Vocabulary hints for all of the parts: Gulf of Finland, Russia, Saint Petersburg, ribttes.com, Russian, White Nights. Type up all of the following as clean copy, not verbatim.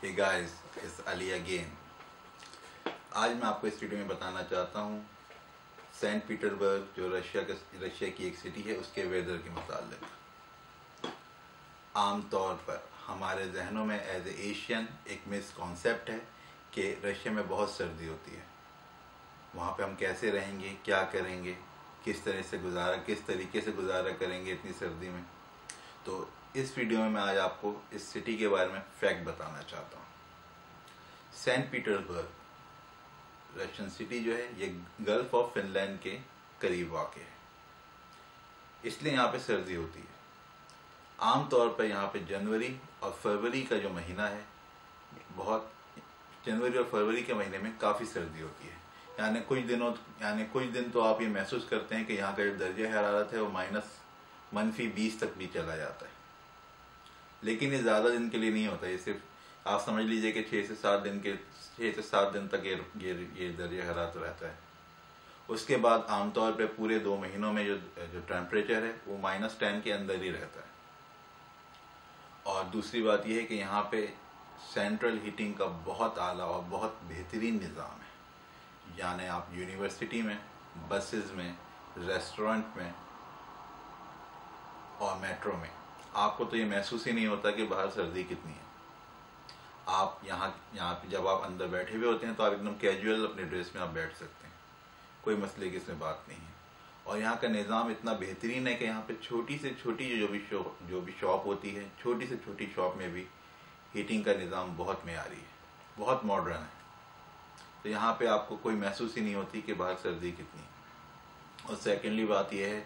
Hey guys, it's Ali again. आज मैं आपको इस वीडियो में बताना चाहता हूँ सेंट पीटर्सबर्ग जो रशिया की एक सिटी है उसके वेदर के मुताल्लिक। आमतौर पर हमारे जहनों में एज ए एशियन एक मिसकॉन्सेप्ट है कि रशिया में बहुत सर्दी होती है, वहाँ पे हम कैसे रहेंगे, क्या करेंगे, किस तरीके से गुजारा करेंगे इतनी सर्दी में। तो इस वीडियो में मैं आज आपको इस सिटी के बारे में फैक्ट बताना चाहता हूँ। सेंट पीटर्सबर्ग रशियन सिटी जो है ये गल्फ ऑफ फिनलैंड के करीब वाक़ है, इसलिए यहाँ पे सर्दी होती है। आमतौर पर यहाँ पे जनवरी और फरवरी का जो महीना है, बहुत जनवरी और फरवरी के महीने में काफ़ी सर्दी होती है। यानी कुछ दिन तो आप ये महसूस करते हैं कि यहाँ का जो दर्जा हरारत है वो -20 तक भी चला जाता है, लेकिन ये ज़्यादा दिन के लिए नहीं होता। ये सिर्फ आप समझ लीजिए कि 6 से 7 दिन तक ये दर्जा हरारत रहता है। उसके बाद आमतौर पे पूरे 2 महीनों में जो टेम्परेचर है वो -10 के अंदर ही रहता है। और दूसरी बात यह है कि यहाँ पे सेंट्रल हीटिंग का बहुत आला और बहुत बेहतरीन निज़ाम है। यानी आप यूनिवर्सिटी में, बसेस में, रेस्टोरेंट में और मेट्रो में आपको तो ये महसूस ही नहीं होता कि बाहर सर्दी कितनी है। आप यहाँ पे जब आप अंदर बैठे हुए होते हैं तो आप एकदम कैजुअल अपने ड्रेस में आप बैठ सकते हैं, कोई मसले की इसमें बात नहीं है। और यहाँ का निज़ाम इतना बेहतरीन है कि यहाँ पे छोटी से छोटी जो भी शॉप होती है, छोटी से छोटी शॉप में भी हीटिंग का निज़ाम बहुत मेयारी है, बहुत मॉडर्न है। तो यहाँ पर आपको कोई महसूस ही नहीं होती कि बाहर सर्दी कितनी है। और सेकेंडली बात यह है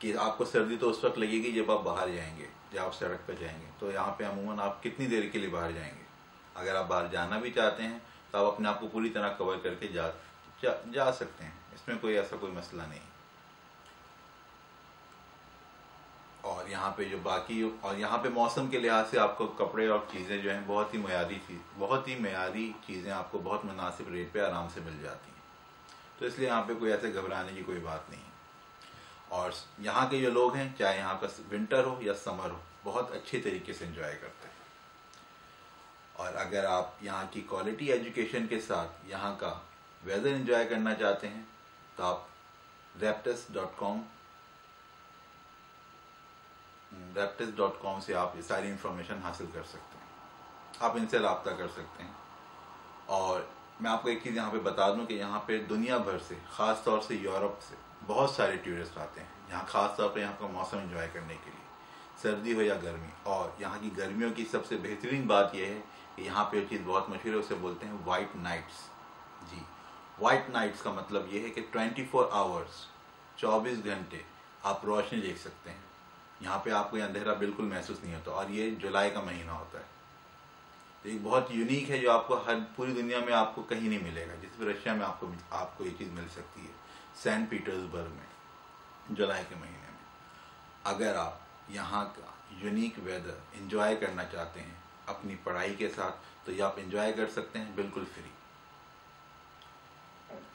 कि आपको सर्दी तो उस वक्त लगेगी जब आप बाहर जाएंगे, जब आप सड़क पर जाएंगे। तो यहाँ पे अमूमन आप कितनी देर के लिए बाहर जाएंगे? अगर आप बाहर जाना भी चाहते हैं तो आप अपने आप को पूरी तरह कवर करके जा सकते हैं, इसमें कोई ऐसा कोई मसला नहीं। और यहाँ पे मौसम के लिहाज से आपको कपड़े और चीज़ें जो हैं बहुत ही मयारी चीज़ें आपको बहुत मुनासिब रेट पर आराम से मिल जाती हैं। तो इसलिए यहाँ पर कोई ऐसे घबराने की कोई बात नहीं है। और यहाँ के जो लोग हैं, चाहे यहाँ का विंटर हो या समर हो, बहुत अच्छे तरीके से एंजॉय करते हैं। और अगर आप यहाँ की क्वालिटी एजुकेशन के साथ यहाँ का वेदर एंजॉय करना चाहते हैं तो आप ribttes.com से आप ये सारी इंफॉर्मेशन हासिल कर सकते हैं, आप इनसे राब्ता कर सकते हैं। और मैं आपको एक चीज़ यहाँ पे बता दूँ कि यहाँ पे दुनिया भर से, ख़ास तौर से यूरोप से, बहुत सारे टूरिस्ट आते हैं यहाँ, ख़ास तौर पर यहाँ का मौसम एंजॉय करने के लिए, सर्दी हो या गर्मी। और यहाँ की गर्मियों की सबसे बेहतरीन बात यह है कि यहाँ पे एक चीज़ बहुत मशहूर है, उसे बोलते हैं वाइट नाइट्स। जी, वाइट नाइट्स का मतलब ये है कि 24 आवर्स, 24 घंटे आप रोशनी देख सकते हैं। यहाँ पर आपको अंधेरा बिल्कुल महसूस नहीं होता। और ये जुलाई का महीना होता है, तो ये बहुत यूनिक है, जो आपको हर पूरी दुनिया में आपको कहीं नहीं मिलेगा, जिसमें रशिया में आपको ये चीज़ मिल सकती है सेंट पीटर्सबर्ग में जुलाई के महीने में। अगर आप यहाँ का यूनिक वेदर एंजॉय करना चाहते हैं अपनी पढ़ाई के साथ, तो ये आप एंजॉय कर सकते हैं बिल्कुल फ्री।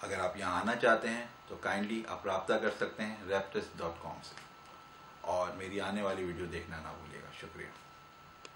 अगर आप यहाँ आना चाहते हैं तो काइंडली आप रब्ता कर सकते हैं ribttes.com से। और मेरी आने वाली वीडियो देखना ना भूलिएगा। शुक्रिया।